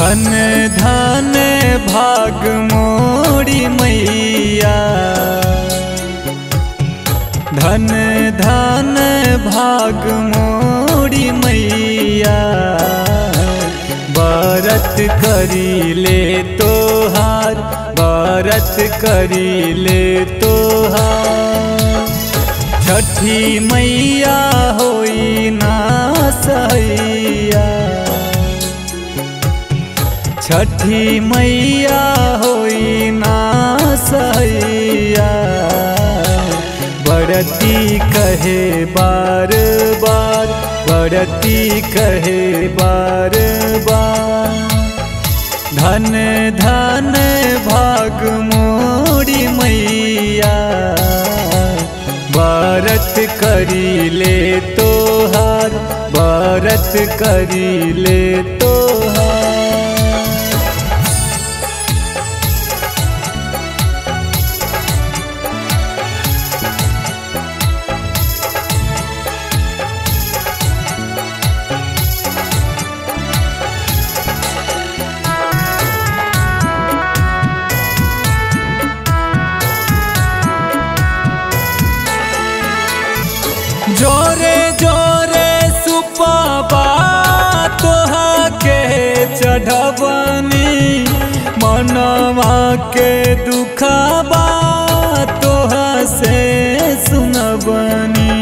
धन धन भाग मोरी मैया, धन धन भाग मोरी मैया। बारत करीले तोहार, बारत करीले तोहार। छठी मैया होई ना सैया, छठी मैया होई ना सैया। बरती कहे बार बार, बरती कहे बार बार। धन धन भाग मोरी मैया, बारत करीले तोहार, बारत करीले तोहार। जोरे जोरे सुपावा तोहा के चढ़वनी, मनवा के दुखवा तोहा से सुनवनी।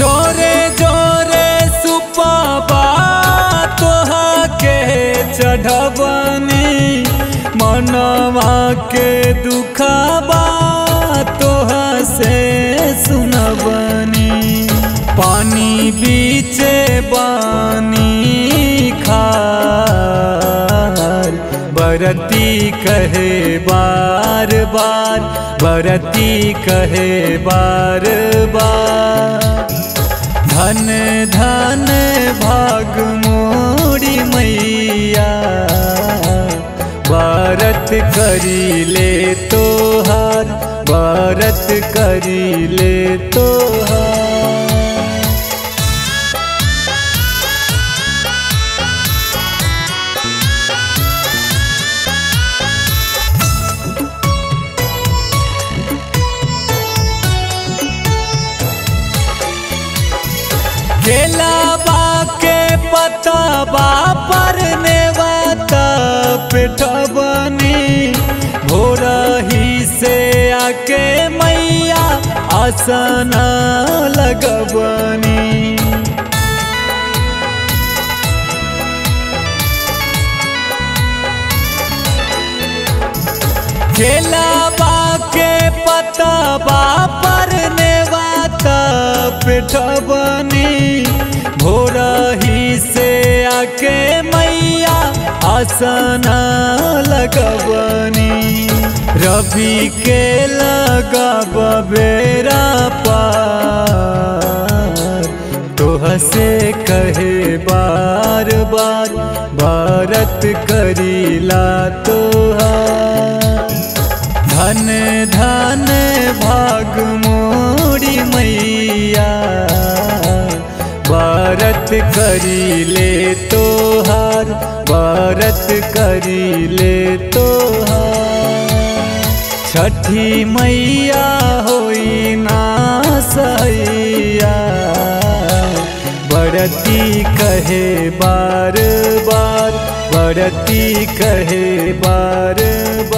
जोरे जोरे सुपावा तोहा के चढ़वनी, मनवा के दुखवा तोहा से सुनवनी। पानी बीचे बानी खार, बरती कहे बार बार, बरती कहे बार बार। धन धन भाग मोरी मैया, बारत करीले तोहार, बारत करीले तोहार। केलावा के पतावा पर नेवा पेठवनी, भोरही से आके मैया आसना लगवनी। केलावा के पतावा पर नेवा पेठवनी, भोरही से आके मैया आसना लगवनी। रवि के लगाव बेरा पार, तोह से कहे बार बार, बारत करीला तोहार। धन धन भाग मोरी मैया, बारत करीले तोहार, बारत करीले तोहार। छठी मैया होई ना सैया, बरती कहे बार बार, बरती कहे बार बार।